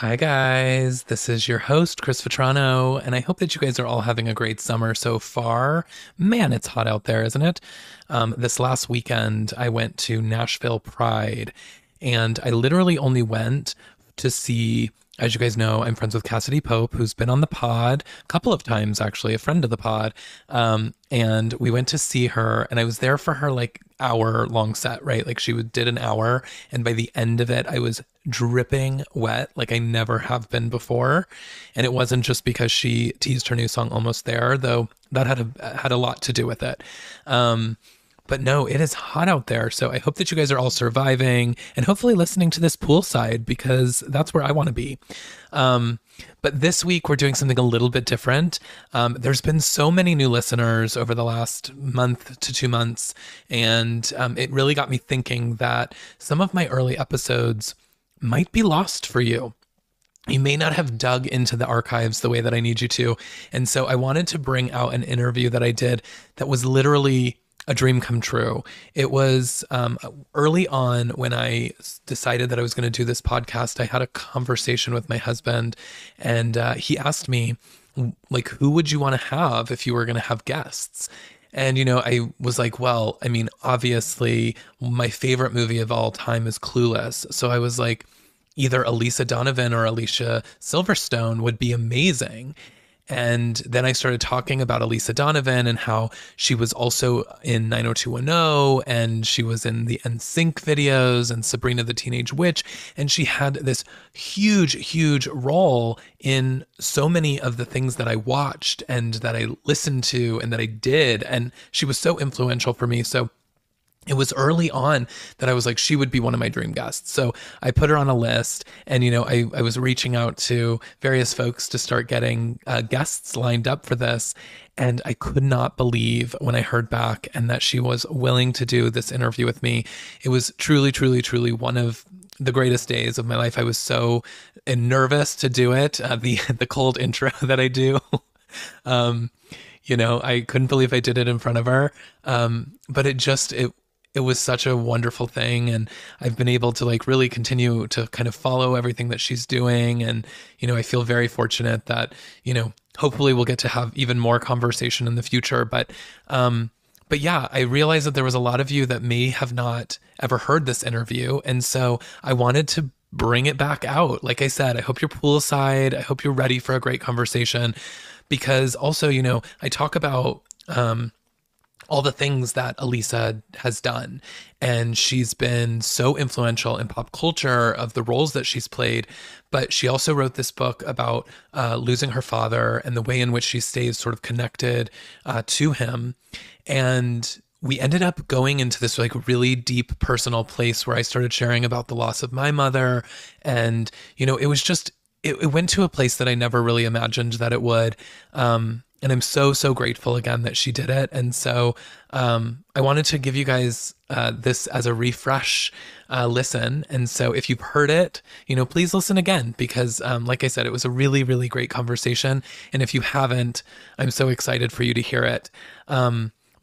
Hi guys, this is your host, Chris Vetrano, and I hope that you guys are all having a great summer so far. Man, it's hot out there, isn't it? This last weekend, I went to Nashville Pride, and I literally only went to see, as you guys know, I'm friends with Cassidy Pope, who's been on the pod a couple of times, actually, a friend of the pod, and we went to see her, and I was there for her, like, hour-long set, right? Like, she did an hour, and by the end of it, I was dripping wet like I never have been before. And it wasn't just because she teased her new song Almost There, though that had a lot to do with it. But no, it is hot out there. So I hope that you guys are all surviving and hopefully listening to this poolside, because that's where I want to be. But this week we're doing something a little bit different. There's been so many new listeners over the last month to 2 months. And it really got me thinking that some of my early episodes might be lost for you. You may not have dug into the archives the way that I need you to. And so I wanted to bring out an interview that I did that was literally a dream come true. It was early on when I decided that I was going to do this podcast. I had a conversation with my husband, and he asked me, like, who would you want to have if you were going to have guests? And, you know, I was like, well, I mean, obviously my favorite movie of all time is Clueless. So I was like, either Elisa Donovan or Alicia Silverstone would be amazing. And then I started talking about Elisa Donovan and how she was also in 90210, and she was in the NSYNC videos and Sabrina the Teenage Witch. And she had this huge, huge role in so many of the things that I watched and that I listened to and that I did. And she was so influential for me. So it was early on that I was like, she would be one of my dream guests. So I put her on a list, and, you know, I was reaching out to various folks to start getting guests lined up for this. And I could not believe when I heard back and that she was willing to do this interview with me. It was truly, truly, truly one of the greatest days of my life. I was so nervous to do it. The cold intro that I do, you know, I couldn't believe I did it in front of her. But it was such a wonderful thing. And I've been able to, like, really continue to kind of follow everything that she's doing. And, you know, I feel very fortunate that, you know, hopefully we'll get to have even more conversation in the future. But yeah, I realized that there was a lot of you that may have not ever heard this interview. And so I wanted to bring it back out. Like I said, I hope you're poolside. I hope you're ready for a great conversation, because also, you know, I talk about, all the things that Elisa has done. And she's been so influential in pop culture of the roles that she's played. But she also wrote this book about losing her father and the way in which she stays sort of connected to him. And we ended up going into this, like, really deep personal place where I started sharing about the loss of my mother. And, you know, it was just, it went to a place that I never really imagined that it would. And I'm so, so grateful again that she did it. And so I wanted to give you guys this as a refresh listen. And so if you've heard it, you know, please listen again, because like I said, it was a really, really great conversation. And if you haven't, I'm so excited for you to hear it.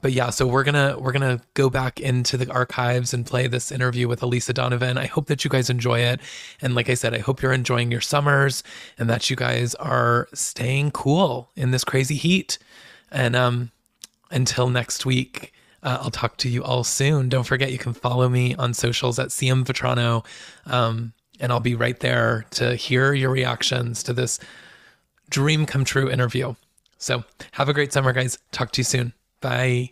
But yeah, so we're gonna go back into the archives and play this interview with Elisa Donovan. I hope that you guys enjoy it. And like I said, I hope you're enjoying your summers and that you guys are staying cool in this crazy heat. And until next week, I'll talk to you all soon. Don't forget, you can follow me on socials at CM Vetrano, and I'll be right there to hear your reactions to this dream come true interview. So have a great summer, guys. Talk to you soon. Bye.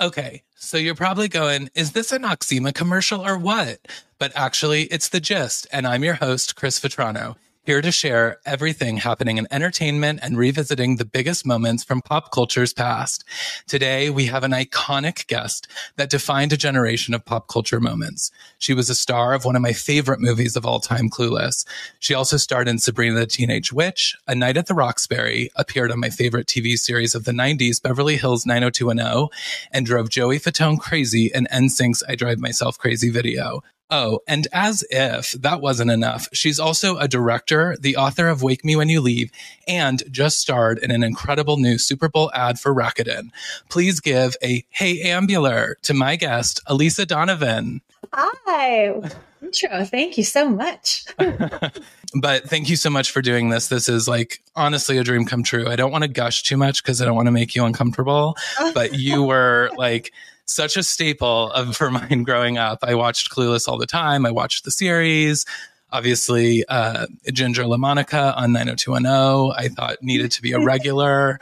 Okay, so you're probably going, is this an Oxyma commercial or what? But actually, it's The Gist, and I'm your host, Chris Vetrano. here to share everything happening in entertainment and revisiting the biggest moments from pop culture's past. Today, we have an iconic guest that defined a generation of pop culture moments. She was a star of one of my favorite movies of all time, Clueless. She also starred in Sabrina the Teenage Witch, A Night at the Roxbury, appeared on my favorite TV series of the 90s, Beverly Hills 90210, and drove Joey Fatone crazy in NSYNC's I Drive Myself Crazy video. Oh, and as if that wasn't enough, she's also a director, the author of Wake Me When You Leave, and just starred in an incredible new Super Bowl ad for Rakuten. Please give a hey ambular to my guest, Elisa Donovan. Hi. Intro. Thank you so much. But thank you so much for doing this. This is like honestly a dream come true. I don't want to gush too much because I don't want to make you uncomfortable, but you were like such a staple for mine growing up. I watched Clueless all the time. I watched the series. Obviously, Ginger LaMonica on 90210, I thought needed to be a regular.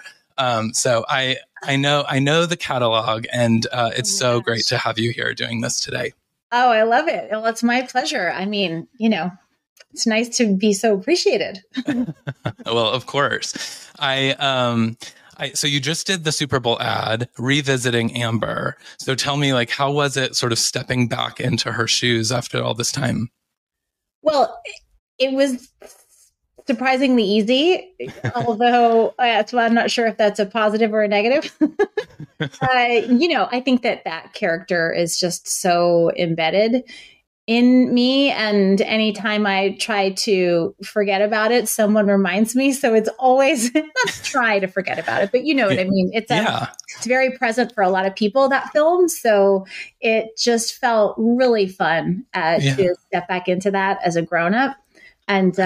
So I know the catalog, and it's so great to have you here doing this today. Oh, I love it. Well, it's my pleasure. I mean, you know, it's nice to be so appreciated. Well, of course. So you just did the Super Bowl ad revisiting Amber. So tell me, like, how was it sort of stepping back into her shoes after all this time? Well, it was surprisingly easy, although so I'm not sure if that's a positive or a negative. You know, I think that character is just so embedded in me, and anytime I try to forget about it, someone reminds me. So it's always not to try to forget about it, but you know what I mean. It's very present for a lot of people, that film. So it just felt really fun to step back into that as a grown up. And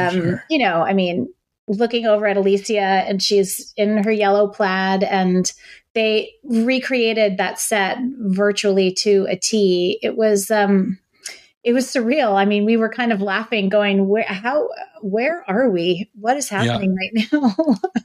you know, I mean, looking over at Alicia, and she's in her yellow plaid, and they recreated that set virtually to a T. It was surreal. I mean, we were kind of laughing, going, where are we? What is happening right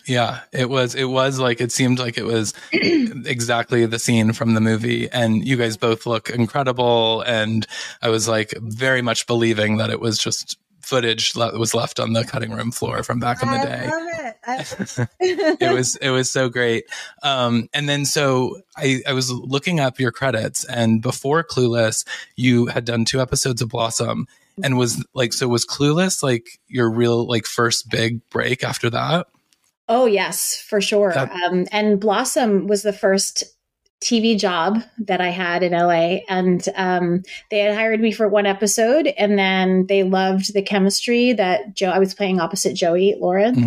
now? It was like, it seemed like it was exactly the scene from the movie. And you guys both look incredible. And I was like very much believing that it was just footage that was left on the cutting room floor from back in the day. I love it. It was so great. And then so I was looking up your credits, and before Clueless, you had done 2 episodes of Blossom, and was Clueless like your real like first big break after that? Oh yes, for sure. And Blossom was the first TV job that I had in LA, and they had hired me for 1 episode, and then they loved the chemistry that I was playing opposite Joey Lawrence,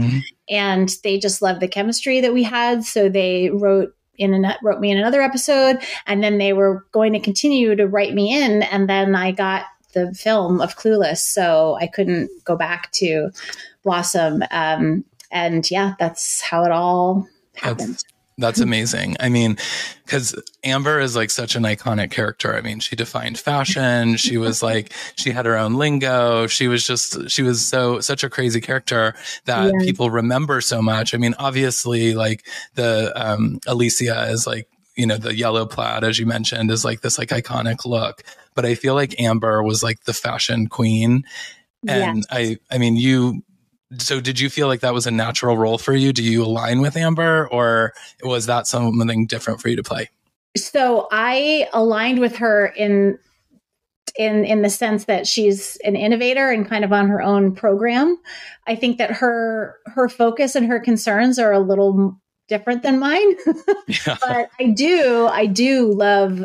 and they just loved the chemistry that we had. So they wrote me in another episode, and then they were going to continue to write me in, and then I got the film of Clueless, so I couldn't go back to Blossom. And yeah, that's how it all happened. That's amazing. I mean, because Amber is like such an iconic character. I mean, she defined fashion. She was like, she had her own lingo. She was such a crazy character that people remember so much. I mean, obviously like the Alicia is like, you know, the yellow plaid, as you mentioned, is like this like iconic look. But I feel like Amber was like the fashion queen. And I mean, so did you feel like that was a natural role for you? Do you align with Amber, or was that something different for you to play? So I aligned with her in the sense that she's an innovator and kind of on her own program. I think that her focus and her concerns are a little different than mine. But I do love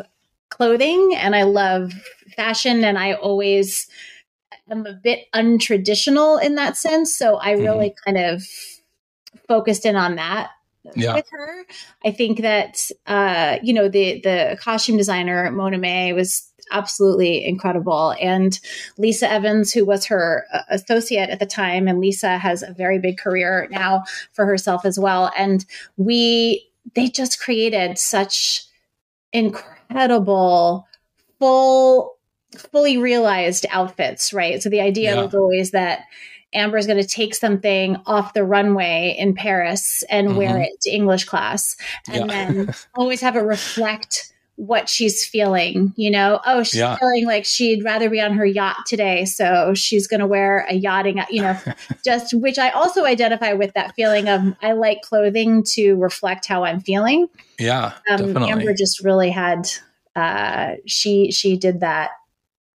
clothing, and I love fashion, and I always I'm a bit untraditional in that sense. So I really kind of focused in on that with her. I think that, you know, the costume designer, Mona May, was absolutely incredible. And Lisa Evans, who was her associate at the time, and Lisa has a very big career now for herself as well. And they just created such incredible, fully realized outfits, right? So the idea was always that Amber is going to take something off the runway in Paris and wear it to English class, and then always have it reflect what she's feeling, you know? Oh, she's feeling like she'd rather be on her yacht today, so she's going to wear a yachting, you know, just, which I also identify with that feeling of, I like clothing to reflect how I'm feeling. Yeah, definitely. Amber just really had, she did that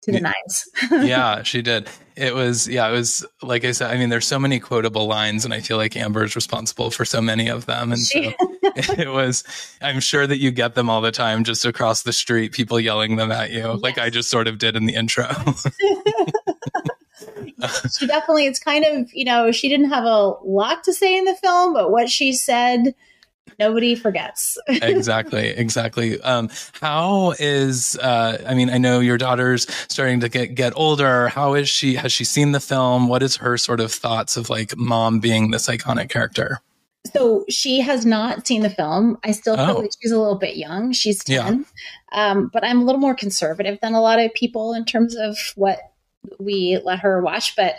to the nines. Yeah, she did. It was like I said, I mean, there's so many quotable lines, and I feel like Amber is responsible for so many of them. And so it was, I'm sure that you get them all the time, just across the street, people yelling them at you, like I just sort of did in the intro. She definitely, it's kind of, you know, she didn't have a lot to say in the film, but what she said, nobody forgets. Exactly. How is, I mean, I know your daughter's starting to get older. How is she? Has she seen the film? What is her sort of thoughts of like mom being this iconic character? So she has not seen the film. I still feel like she's a little bit young. She's 10. But I'm a little more conservative than a lot of people in terms of what we let her watch. But,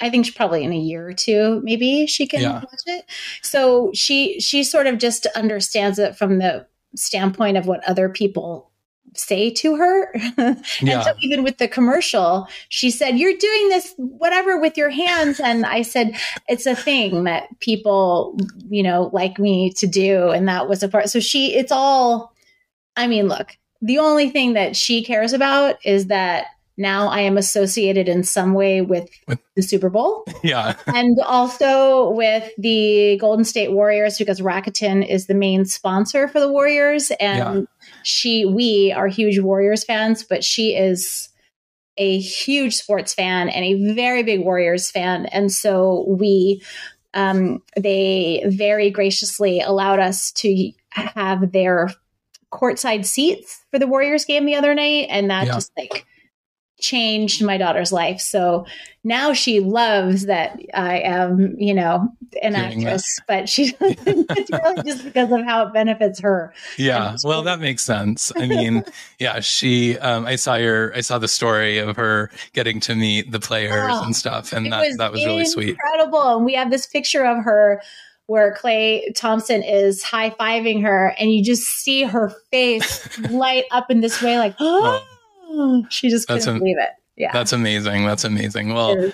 I think she probably in a year or two, maybe she can watch it. So she sort of just understands it from the standpoint of what other people say to her. And so even with the commercial, she said, "You're doing this, whatever, with your hands." And I said, "It's a thing that people, you know, like me to do." And that was a part. So it's all, I mean, look, the only thing that she cares about is that now I am associated in some way with the Super Bowl. Yeah. And also with the Golden State Warriors, because Rakuten is the main sponsor for the Warriors. And we are huge Warriors fans, but she is a huge sports fan and a very big Warriors fan. And so they very graciously allowed us to have their courtside seats for the Warriors game the other night. And that just like changed my daughter's life. So now she loves that I am, you know, an actress, but she it's really just because of how it benefits her. Yeah. Well, that makes sense. I mean, she, I saw the story of her getting to meet the players and stuff. And that was really sweet. Incredible. And we have this picture of her where Clay Thompson is high-fiving her, and you just see her face light up in this way, like, oh. She just couldn't believe it. Yeah. That's amazing. Well,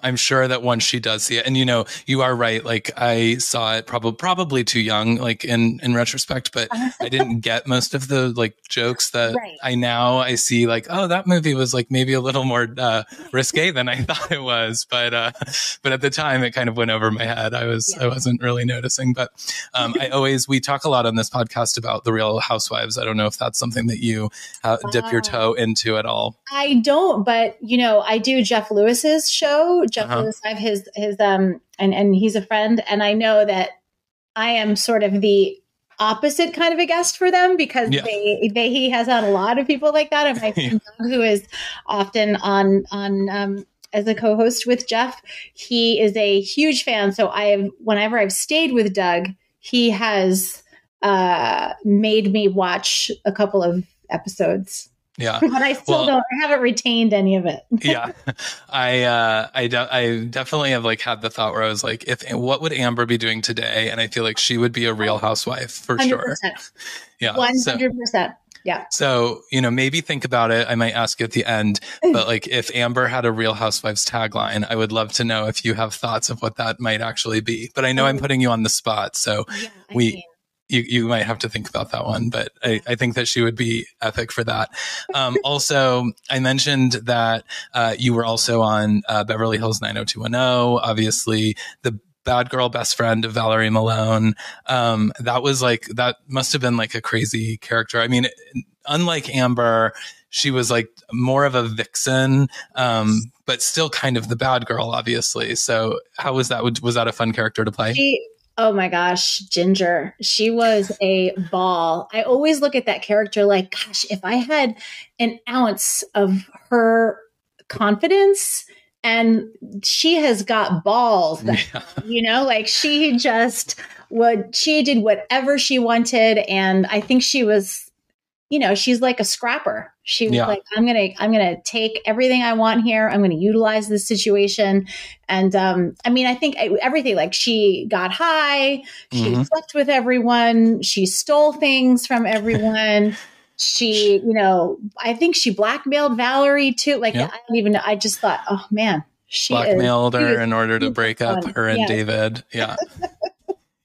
I'm sure that once she does see it, and you know, you are right. Like I saw it probably too young, like in retrospect, but I didn't get most of the like jokes that I see like, oh, that movie was like maybe a little more risque than I thought it was. But at the time it kind of went over my head. I wasn't really noticing, but we talk a lot on this podcast about The Real Housewives. I don't know if that's something that you dip your toe into at all. I don't, but you know, I do Jeff Lewis's show. Jeff Lewis, I have his, and he's a friend. And I know that I am sort of the opposite kind of a guest for them because he has had a lot of people like that. And my friend who is often on as a co-host with Jeff, he is a huge fan. So whenever I've stayed with Doug, he has made me watch a couple of episodes. Yeah. But I still I haven't retained any of it. I definitely have like had the thought where I was like, what would Amber be doing today? And I feel like she would be a real housewife for 100%. Sure. Yeah. 100%. So. Yeah. So, you know, maybe think about it. I might ask you at the end, but like if Amber had a Real Housewives tagline, I would love to know if you have thoughts of what that might actually be, but I know I'm putting you on the spot. So You might have to think about that one, but I think that she would be epic for that. Also, I mentioned that you were also on Beverly Hills 90210, obviously the bad girl best friend of Valerie Malone. That must have been like a crazy character. I mean, unlike Amber, she was like more of a vixen, but still kind of the bad girl, obviously. So how was that? Was that a fun character to play? Oh my gosh, Ginger. She was a ball. I always look at that character like, gosh, if I had an ounce of her confidence, and she has got balls, you know, like she just she did whatever she wanted. And I think she was, you know, she's like a scrapper. She was like, I'm going to take everything I want here. I'm going to utilize this situation. And, I mean, I think everything, like she got high, she slept with everyone. She stole things from everyone. She, you know, I think she blackmailed Valerie too. Like, yep. I don't even know. I just thought, oh man, she blackmailed her in order to break up her and David. Yeah.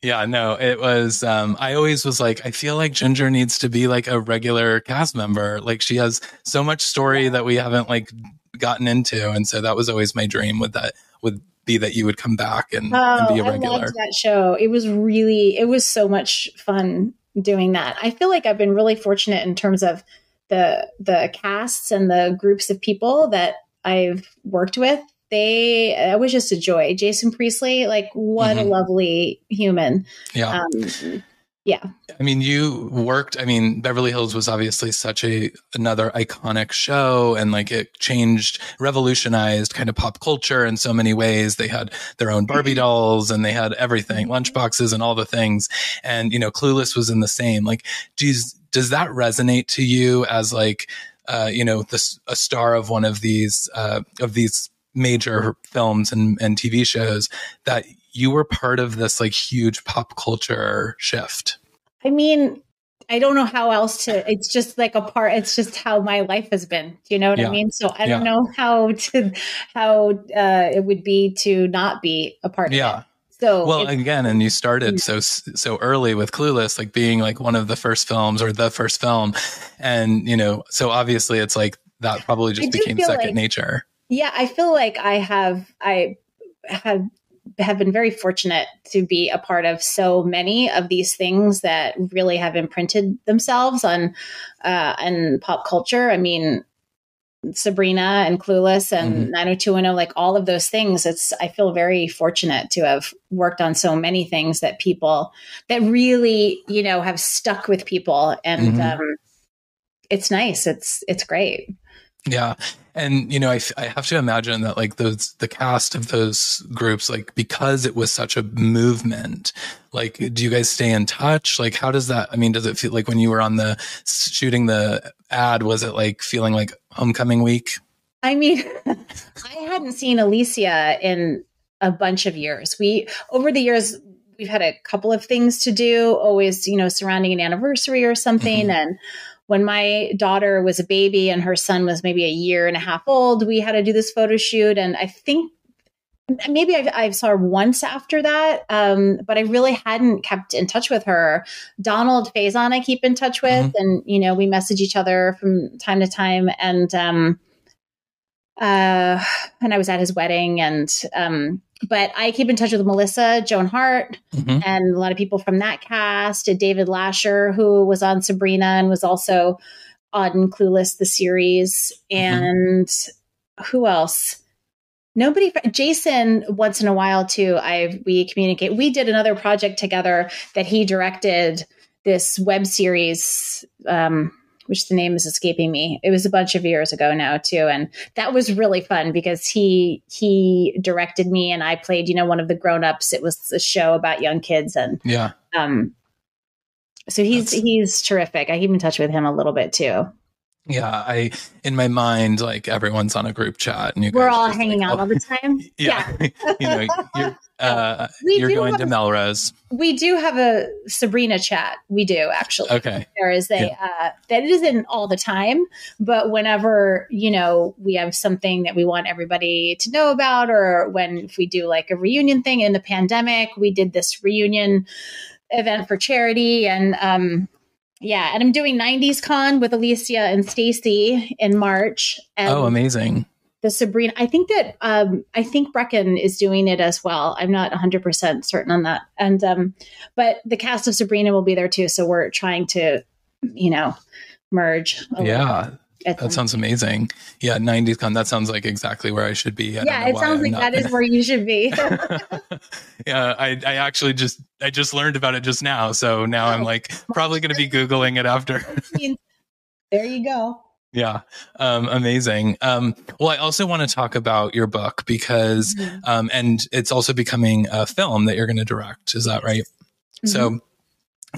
Yeah, no, it was, I always was like, I feel like Ginger needs to be like a regular cast member. Like she has so much story that we haven't like gotten into. And so that was always my dream with that, would be that you would come back and be a regular. I loved that show. It was so much fun doing that. I feel like I've been really fortunate in terms of the casts and the groups of people that I've worked with. It was just a joy. Jason Priestley, like what a lovely human. Yeah. Yeah. I mean, you worked, I mean, Beverly Hills was obviously such another iconic show, and like it changed, revolutionized kind of pop culture in so many ways. They had their own Barbie dolls and they had everything, lunchboxes and all the things. And, you know, Clueless was in the same, like, geez, does that resonate to you as like, you know, a star of one of these major films and TV shows, that you were part of this like huge pop culture shift? I mean, I don't know how else to, it's just like it's just how my life has been. Do you know what I mean? So I don't know how it would be to not be a part of it. So well, again, and you started so early with Clueless, like being like one of the first films or the first film. And, you know, so obviously it's like that probably just became second nature. Yeah, I feel like I have been very fortunate to be a part of so many of these things that really have imprinted themselves on pop culture. I mean, Sabrina and Clueless and 90210, like all of those things. I feel very fortunate to have worked on so many things that people that really, you know, have stuck with people, and it's nice. It's great. Yeah. And, you know, I have to imagine that like the cast of those groups, like, because it was such a movement, like, do you guys stay in touch? Like, how does that, I mean, does it feel like when you were on the shooting the ad, was it like feeling like homecoming week? I mean, I hadn't seen Alicia in a bunch of years. Over the years, we've had a couple of things to do, always, you know, surrounding an anniversary or something. And when my daughter was a baby and her son was maybe a year and a half old, we had to do this photo shoot. And I think maybe I saw her once after that, but I really hadn't kept in touch with her. Donald Faison I keep in touch with, and, you know, we message each other from time to time. And I was at his wedding, but I keep in touch with Melissa Joan Hart and a lot of people from that cast. David Lasher, who was on Sabrina and was also on Clueless, the series. And who else? Nobody. Jason, once in a while too, we communicate. We did another project together that he directed, this web series, which the name is escaping me. It was a bunch of years ago now too. And that was really fun because he directed me and I played, you know, one of the grown-ups. It was a show about young kids. And so he's terrific. I keep in touch with him a little bit too. Yeah. In my mind, like everyone's on a group chat and we're all hanging out all the time. You know, you're going to Melrose. We do have a Sabrina chat. We do actually. Okay. That isn't all the time, but whenever, you know, we have something that we want everybody to know about, or if we do like a reunion thing. In the pandemic, we did this reunion event for charity, and, and I'm doing 90s con with Alicia and Stacy in March. And amazing. The Sabrina, I think Brecken is doing it as well. I'm not 100% certain on that. And, but the cast of Sabrina will be there too. So we're trying to, you know, merge. That sounds amazing. Yeah. 90s con. That sounds like exactly where I should be. It sounds like that is where you should be. Yeah. I actually I just learned about it just now. So now I'm like probably going to be Googling it after. There you go. Yeah. Amazing. Well, I also want to talk about your book because, and it's also becoming a film that you're going to direct. Is that right?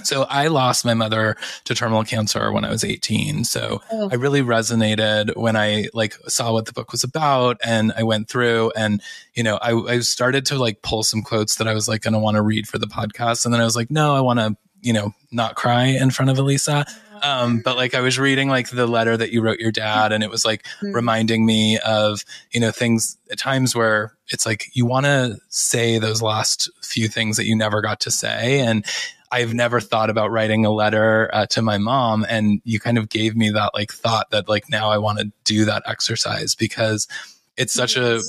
So I lost my mother to terminal cancer when I was 18. So I really resonated when I like saw what the book was about, and I went through, and, you know, I started to like pull some quotes that I was like going to want to read for the podcast. And then I was like, no, I want to, you know, not cry in front of Elisa. But like I was reading like the letter that you wrote your dad, and it was like reminding me of, you know, things at times where it's like you want to say those last few things that you never got to say. And I've never thought about writing a letter to my mom. And you kind of gave me that like thought that like now I want to do that exercise because it's such a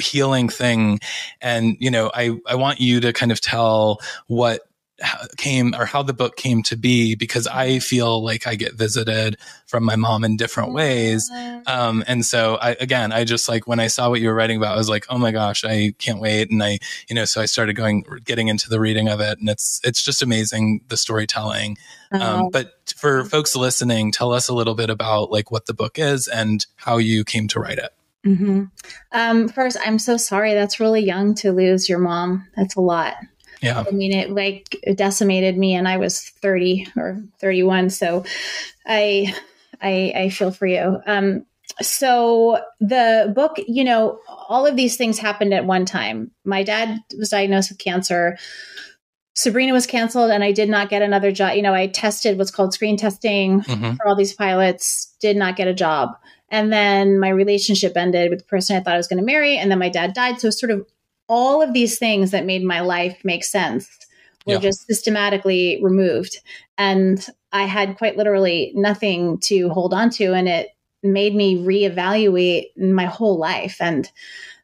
healing thing. And, you know, I want you to kind of tell what came or how the book came to be, because I feel like I get visited from my mom in different ways. And so I just like, when I saw what you were writing about, I was like, oh my gosh, I can't wait. And I, you know, so I started getting into the reading of it, and it's just amazing, the storytelling. But for folks listening, tell us a little bit about like what the book is and how you came to write it. Mm-hmm. First, I'm so sorry. That's really young to lose your mom. That's a lot. Yeah. I mean, it like decimated me, and I was 30 or 31. So I feel for you. So the book, you know, all of these things happened at one time. My dad was diagnosed with cancer. Sabrina was canceled, and I did not get another job. You know, I tested what's called screen testing for all these pilots, did not get a job. And then my relationship ended with the person I thought I was going to marry. And then my dad died. So sort of all of these things that made my life make sense were just systematically removed. And I had quite literally nothing to hold on to. And it made me reevaluate my whole life and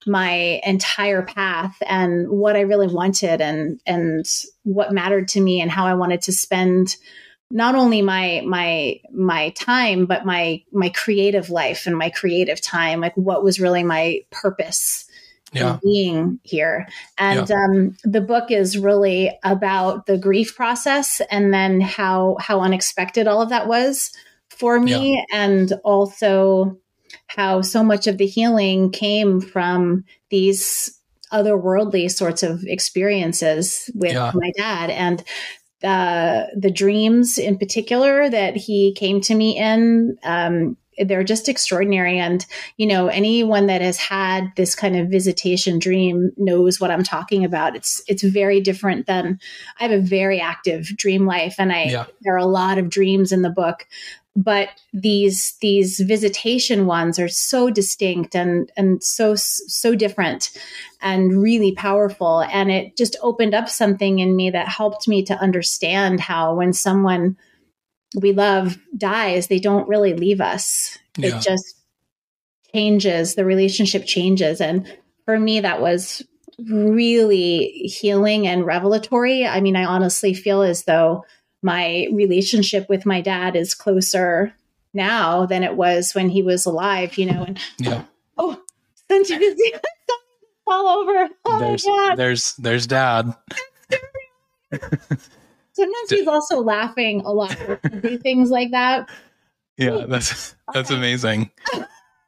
my entire path and what I really wanted and what mattered to me and how I wanted to spend not only my time, but my creative life and my creative time, like what was really my purpose in being here. And the book is really about the grief process and then how unexpected all of that was for me, and also how so much of the healing came from these otherworldly sorts of experiences with my dad. And the dreams in particular that he came to me in, they're just extraordinary. And, you know, anyone that has had this kind of visitation dream knows what I'm talking about. It's very different than, I have a very active dream life, and there are a lot of dreams in the book, but these visitation ones are so distinct and so different and really powerful. And it just opened up something in me that helped me to understand how when someone we love dies, they don't really leave us. It just changes, the relationship changes. And for me, that was really healing and revelatory. I mean, I honestly feel as though my relationship with my dad is closer now than it was when he was alive, you know, and since you can see that all over. Oh, there's dad. Sometimes he's also laughing a lot when we do things like that. Yeah, that's amazing.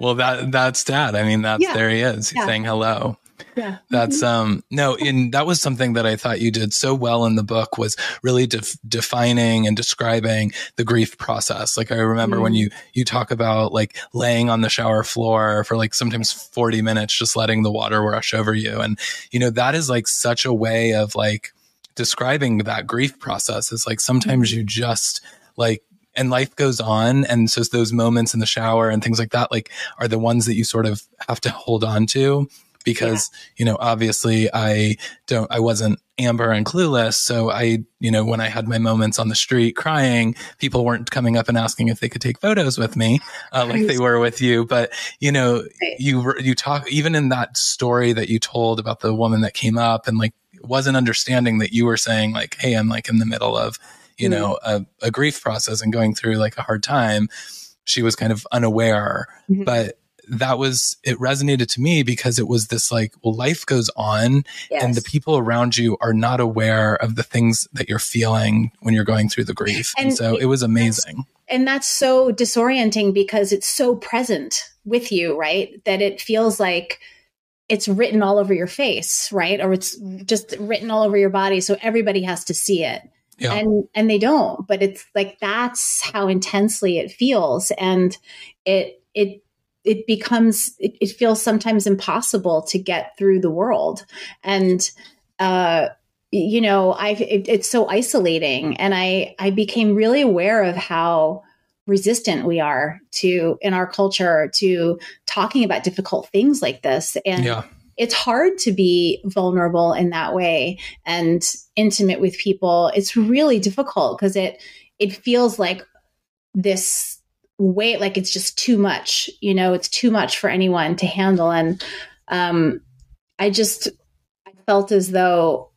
Well, that's dad. I mean, that's there he is. He's saying hello. Yeah. That's and that was something that I thought you did so well in the book, was really defining and describing the grief process. Like I remember when you talk about like laying on the shower floor for like sometimes 40 minutes, just letting the water rush over you. And you know, that is like such a way of like describing that grief process. Is like sometimes you just like, and life goes on. And so those moments in the shower and things like that, like are the ones that you sort of have to hold on to. Because, you know, obviously I wasn't Amber and Clueless. So you know, when I had my moments on the street crying, people weren't coming up and asking if they could take photos with me like they were with you. But, you know, you talk even in that story that you told about the woman that came up and like wasn't understanding that you were saying like, hey, I'm like in the middle of, you know, a grief process and going through like a hard time. She was kind of unaware, but that was, it resonated to me because it was this like, well, life goes on and the people around you are not aware of the things that you're feeling when you're going through the grief. And so it was amazing. And that's so disorienting because it's so present with you, right? That it feels like it's written all over your face, right? Or it's just written all over your body. So everybody has to see it. Yeah. And they don't, but it's like, that's how intensely it feels. And it feels sometimes impossible to get through the world. And you know, it's so isolating. And I became really aware of how resistant we are to, in our culture, to talking about difficult things like this. And it's hard to be vulnerable in that way and intimate with people. It's really difficult because it feels like this weight, like it's just too much, you know, it's too much for anyone to handle. And I felt as though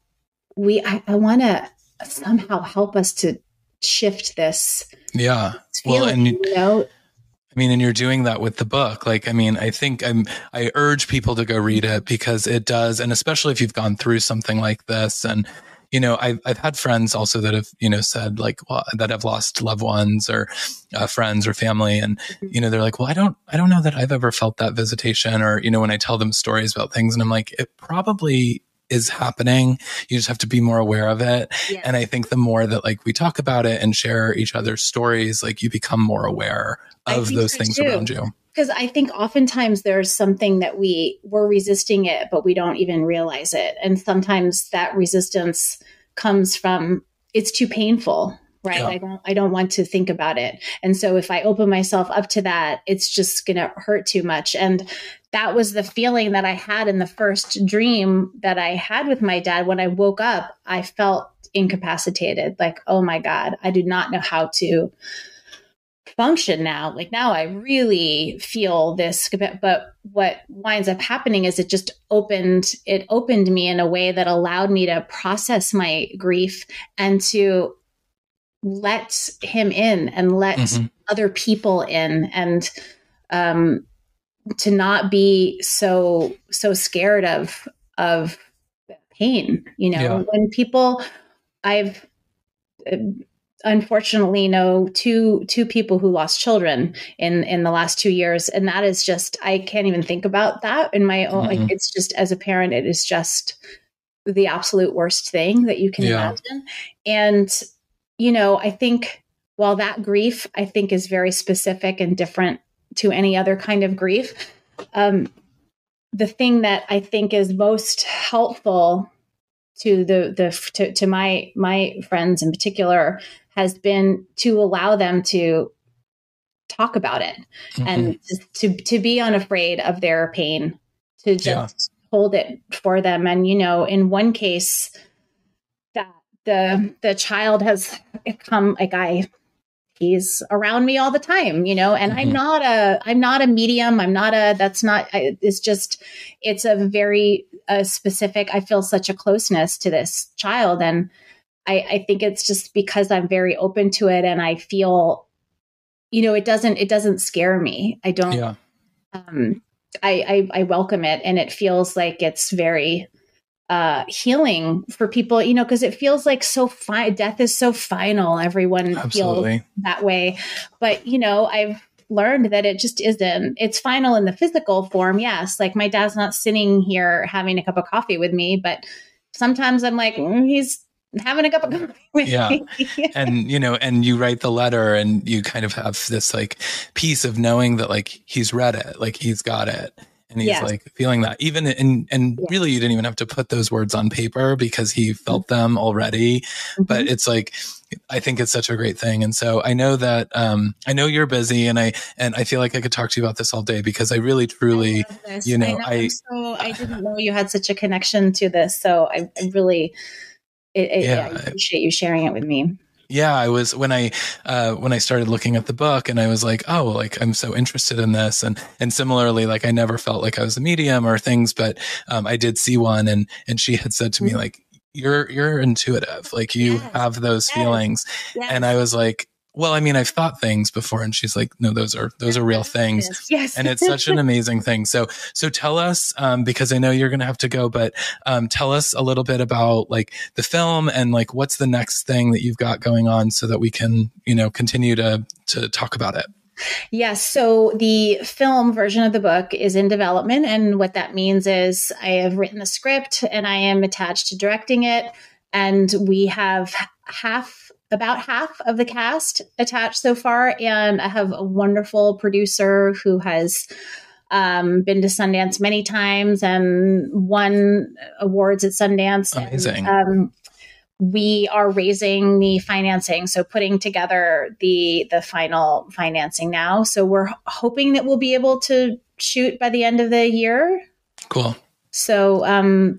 I want to somehow help us to shift this. Yeah. Feeling, well, and you know, I mean, and you're doing that with the book. Like, I mean, I think I urge people to go read it because it does. And especially if you've gone through something like this. And, you know, I've had friends also that have, you know, said like, well, that have lost loved ones or friends or family. And, you know, they're like, well, I don't know that I've ever felt that visitation. Or, you know, when I tell them stories about things and I'm like, it probably is happening. You just have to be more aware of it. Yes. And I think the more that like we talk about it and share each other's stories, like you become more aware of those things around you. Because I think oftentimes there's something that we're resisting it, but we don't even realize it. And sometimes that resistance comes from, it's too painful, right? Yeah. I don't want to think about it. And so if I open myself up to that, it's just going to hurt too much. And that was the feeling that I had in the first dream that I had with my dad. When I woke up, I felt incapacitated. Like, oh my God, I do not know how to function now. Like now I really feel this, but what winds up happening is it just opened me in a way that allowed me to process my grief and to let him in and let other people in, and to not be so scared of pain. You know, when people, I've unfortunately know two people who lost children in the last 2 years. And that is just, I can't even think about that in my own, like it's just, as a parent, it is just the absolute worst thing that you can imagine. And, you know, I think while that grief, I think is very specific and different to any other kind of grief. The thing that I think is most helpful to to my friends in particular has been to allow them to talk about it and to be unafraid of their pain, to just hold it for them. And, you know, in one case that the child has come, like he's around me all the time, you know, and I'm not a medium. It's a very specific, I feel such a closeness to this child. And I think it's just because I'm very open to it. And I feel, you know, it doesn't scare me. I don't, I welcome it. And it feels like it's very healing for people, you know, because it feels like death is so final. Everyone feels that way. But, you know, I've learned that it just isn't. It's final in the physical form. Yes. Like my dad's not sitting here having a cup of coffee with me, but sometimes I'm like, he's having a cup of coffee with me. And, you know, and you write the letter and you kind of have this like piece of knowing that like, he's read it, like he's got it. And he's like feeling that even and really you didn't even have to put those words on paper because he felt them already. But it's like, I think it's such a great thing. And so I know that, I know you're busy and I feel like I could talk to you about this all day because I really, truly, you know, I didn't know you had such a connection to this. So I really, I appreciate you sharing it with me. Yeah, I was when I started looking at the book and I was like, oh, like I'm so interested in this. And similarly, like I never felt like I was a medium or things, but I did see one and she had said to me, like, you're intuitive, like you have those feelings. Yes. And I was like, well, I mean, I've thought things before. And she's like, no, those are real things. Yes. And it's such an amazing thing. So tell us, because I know you're going to have to go, but, tell us a little bit about like the film and like, what's the next thing that you've got going on so that we can, you know, continue to talk about it. Yes. So the film version of the book is in development. And what that means is I have written the script and I am attached to directing it. And we have about half of the cast attached so far. And I have a wonderful producer who has been to Sundance many times and won awards at Sundance. Amazing. And, we are raising the financing. So putting together the final financing now. So we're hoping that we'll be able to shoot by the end of the year. Cool. So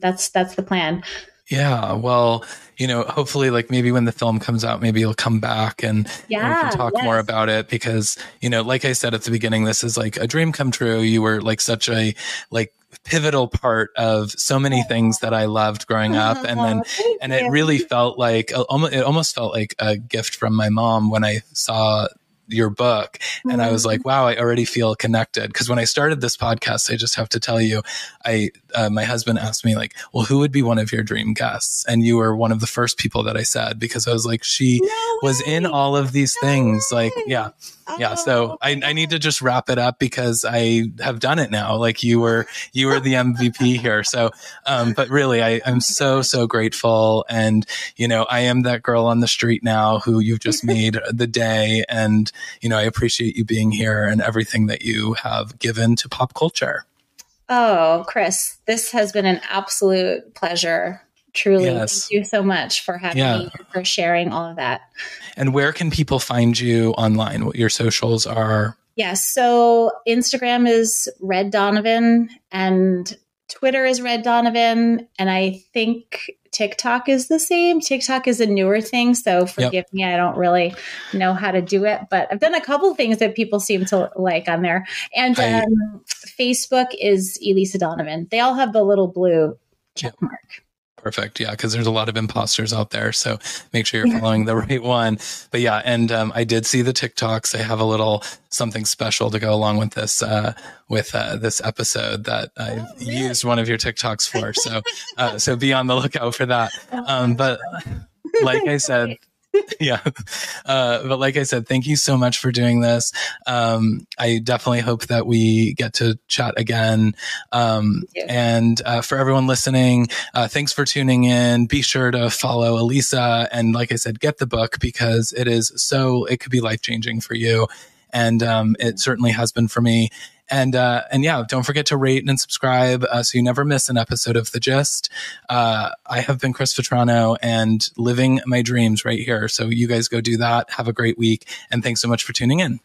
that's the plan. Yeah. Well, you know, hopefully like maybe when the film comes out, maybe you'll come back and we can talk more about it because, you know, like I said at the beginning, this is like a dream come true. You were like such a like pivotal part of so many things that I loved growing up. And it really felt like, it almost felt like a gift from my mom when I saw your book. And I was like, wow, I already feel connected. Cause when I started this podcast, I just have to tell you, my husband asked me like, well, who would be one of your dream guests? And you were one of the first people that I said, because I was like, she was in all of these things. Like, yeah. Yeah. So I need to just wrap it up because I have done it now. Like you were the MVP here. So, but really I'm so, so grateful. And, you know, I am that girl on the street now who you've just made the day. And, you know, I appreciate you being here and everything that you have given to pop culture. Oh, Chris, this has been an absolute pleasure. Truly. Yes. Thank you so much for having me, for sharing all of that. And where can people find you online? What your socials are? Yes. So Instagram is Red Donovan and Twitter is Red Donovan. And I think TikTok is the same. TikTok is a newer thing. So forgive me. I don't really know how to do it, but I've done a couple of things that people seem to like on there. And Facebook is Elisa Donovan. They all have the little blue check mark. Perfect. Yeah. Cause there's a lot of imposters out there. So make sure you're following the right one. But yeah. And I did see the TikToks. I have a little something special to go along with this, this episode that I've used one of your TikToks for. So, so be on the lookout for that. But like I said, but like I said, thank you so much for doing this. I definitely hope that we get to chat again. And for everyone listening, thanks for tuning in. Be sure to follow Elisa. And like I said, get the book because it could be life-changing for you. And it certainly has been for me. And yeah, don't forget to rate and subscribe so you never miss an episode of The Gist. I have been Chris Vetrano and living my dreams right here. So you guys go do that. Have a great week. And thanks so much for tuning in.